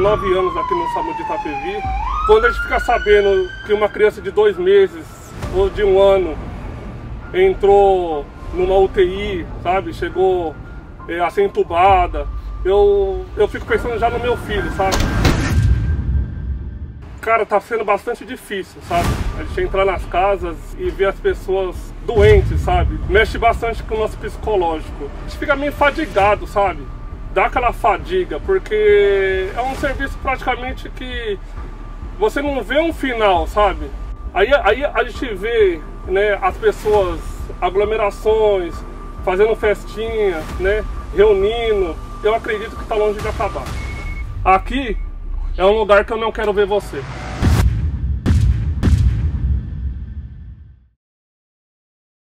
9 anos aqui no Samu de Itapevi. Quando a gente fica sabendo que uma criança de 2 meses ou de 1 ano entrou numa UTI, sabe, chegou a ser entubada, eu fico pensando já no meu filho, sabe. Cara, tá sendo bastante difícil, sabe, a gente entrar nas casas e ver as pessoas doentes, sabe, mexe bastante com o nosso psicológico. A gente fica meio fadigado, sabe, dá aquela fadiga, porque é um serviço praticamente que você não vê um final, sabe. Aí a gente vê, né, as pessoas, aglomerações, fazendo festinha, né, reunindo. Eu acredito que tá longe de acabar. Aqui é um lugar que eu não quero ver você.